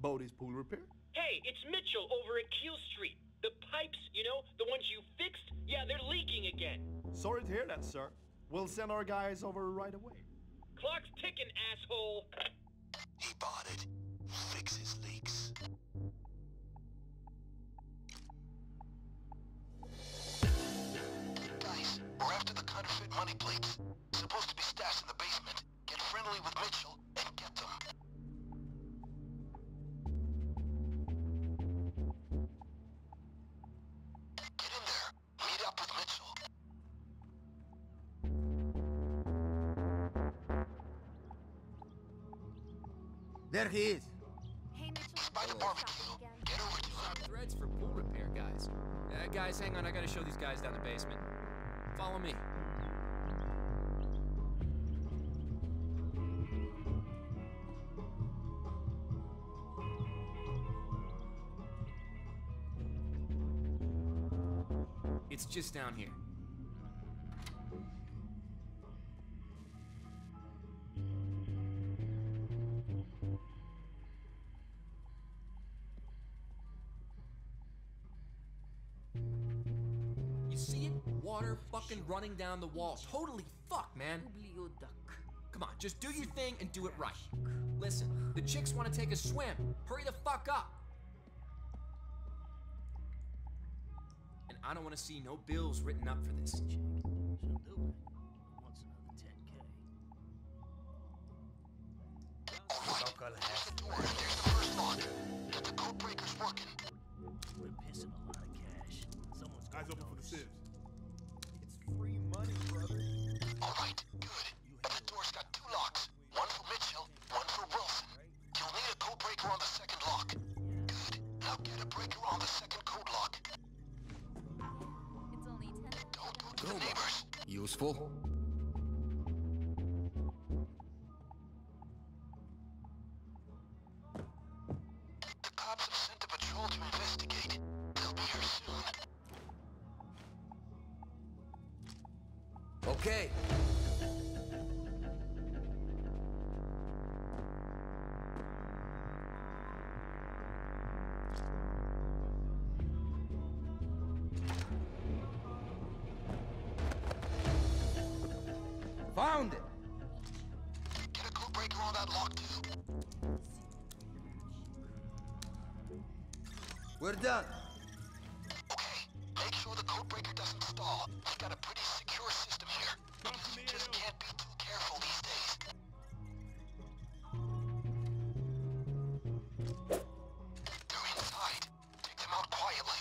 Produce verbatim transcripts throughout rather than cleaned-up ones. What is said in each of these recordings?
Bodie's Pool Repair. Hey, it's Mitchell over at Keel Street. The pipes, you know, the ones you fixed, yeah, they're leaking again. Sorry to hear that, sir. We'll send our guys over right away. Clock's ticking, asshole. He bought it. Fix his leaks. Guys, we're after the counterfeit money plates. Supposed to be stashed in the basement. Get friendly with Mitchell and get them. Get in there. Meet up with Mitchell. There he is. Hey, Mitchell. He's by the barbecue. Get over to him. Threads for pool repair, guys. Uh, guys, hang on. I gotta show these guys down the basement. Follow me. It's just down here. You see it? Water fucking running down the wall. Totally fucked, man. Come on, just do your thing and do it right. Listen, the chicks want to take a swim. Hurry the fuck up. I don't want to see no bills written up for this. All right. Here's the door. Here's the first lock. Get the code breakers working. We're pissing a lot of cash. Someone's eyes open for the sieves. It's free money, brother. All right, good. And the door's got two locks. One for Mitchell, one for Wilson. You'll need a code breaker on the second lock. Good. Now get a breaker on the second code lock. The neighbors. Useful. The cops have sent a patrol to investigate. They'll be here soon. Okay. Found it! Get a code breaker on that lock, too. We're done. Okay, make sure the code breaker doesn't stall. We got a pretty secure system here. Because you just can't be too careful these days. They're inside. Take them out quietly.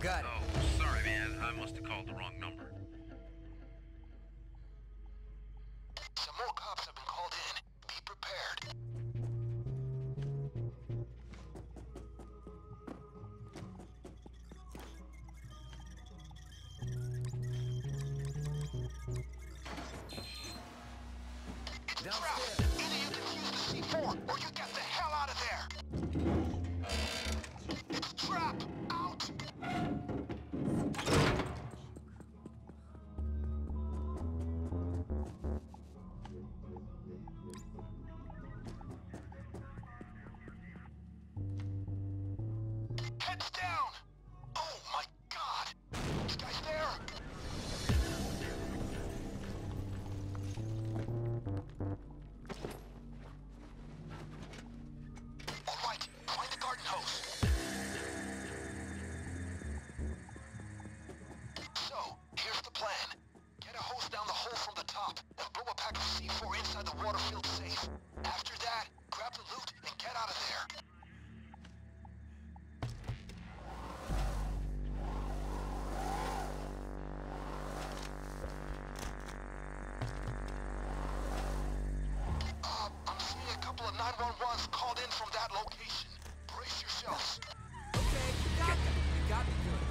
Got it. Oh, sorry, man. I must have called the wrong number. Some more cops have been called in. Be prepared. It's a trap. Either you can use the C four or you get the hell out of there. It's a trap. Out. top. Row a pack of C four inside the waterfield safe. After that, grab the loot and get out of there. nine one one's called in from that location. Brace yourselves. Okay, you got me. You got me good.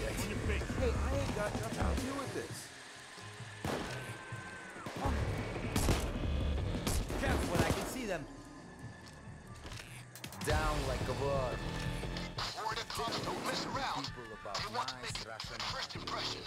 Yeah. Hey, I ain't got nothing to do with this. Careful, I can see them. Down like a bug. Florida cops don't mess around. They want to make a first impression.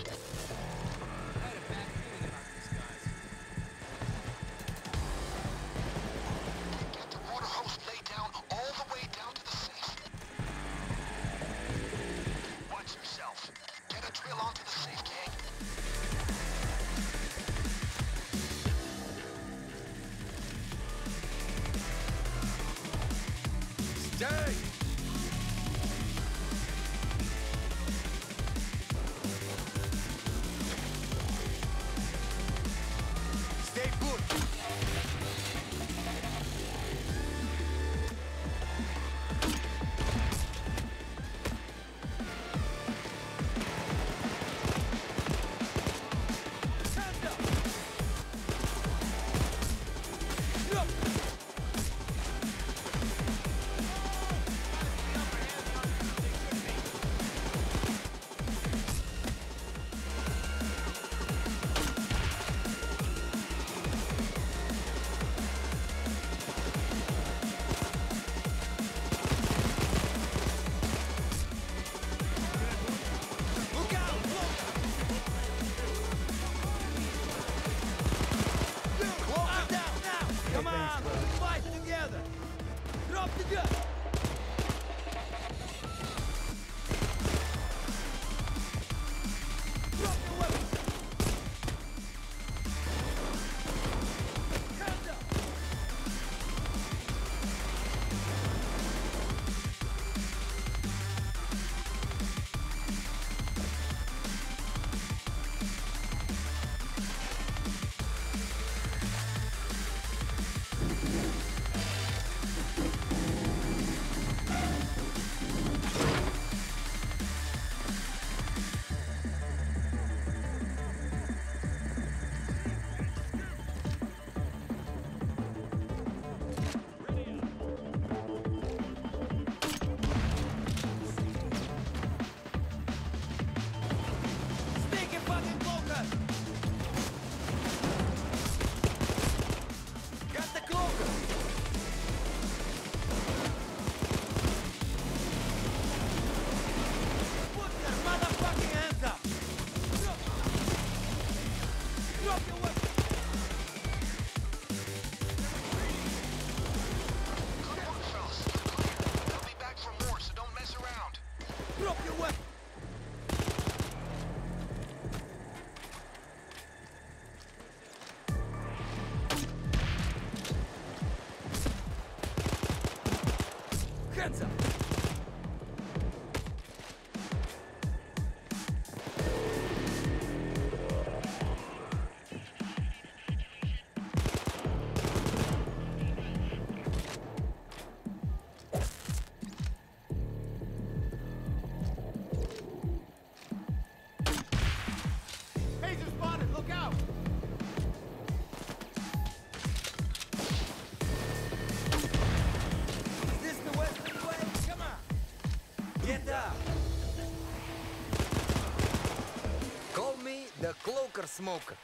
Smoker.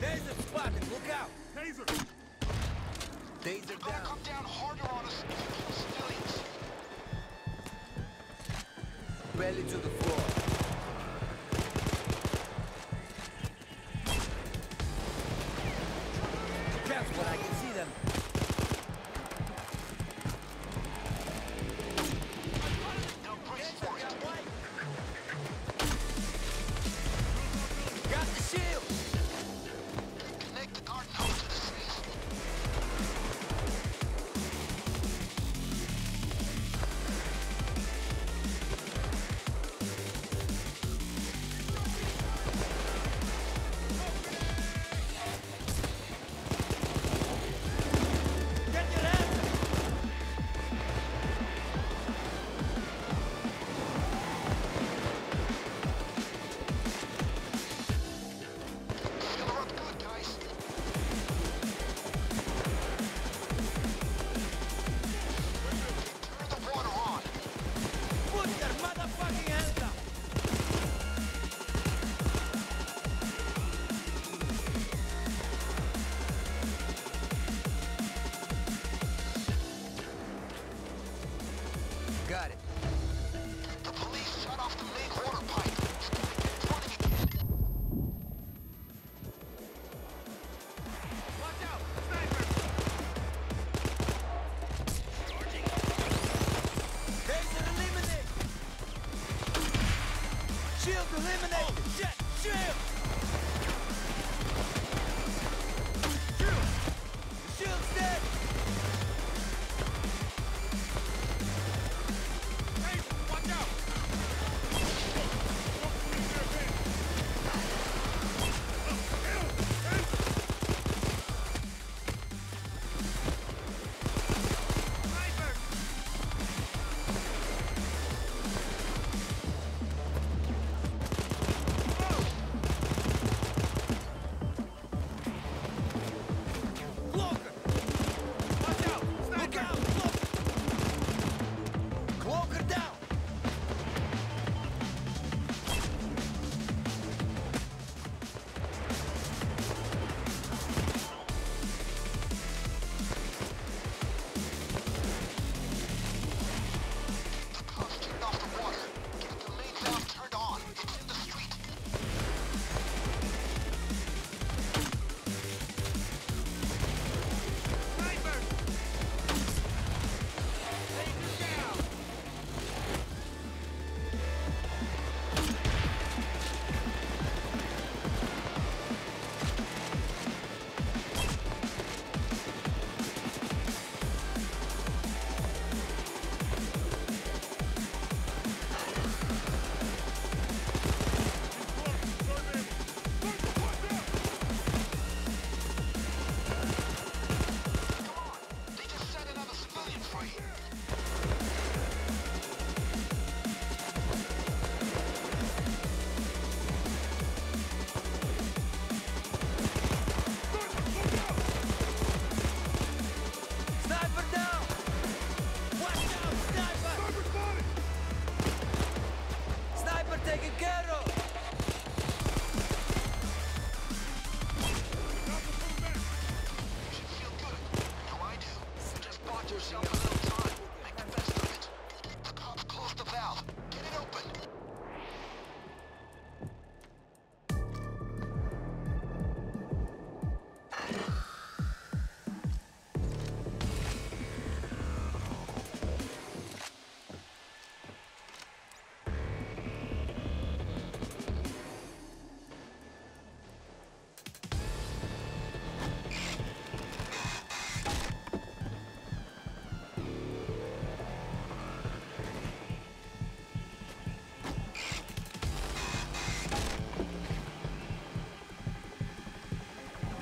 Taser spotted, look out! Taser! Taser down. Gotta come down harder on us if you kill civilians. Belly to the floor.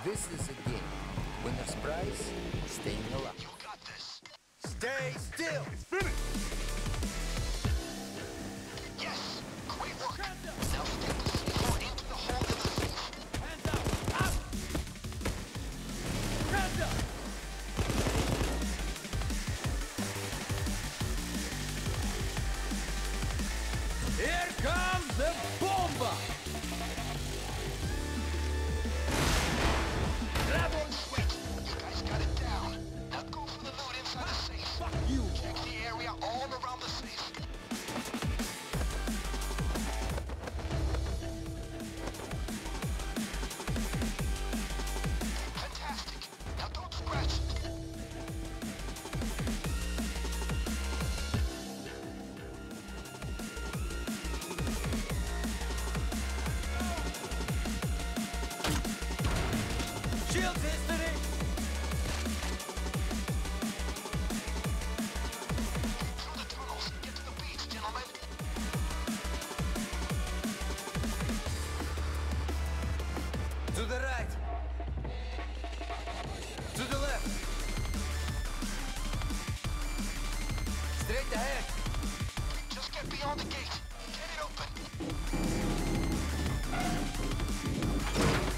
This is a game. Winner's prize, staying alive. You got this. Stay still. It's finished. Yes. Great work. Now step the C four into the hole in the safe. Hands up. Up. Hands up. Here comes the bomba. The gate. Get it open.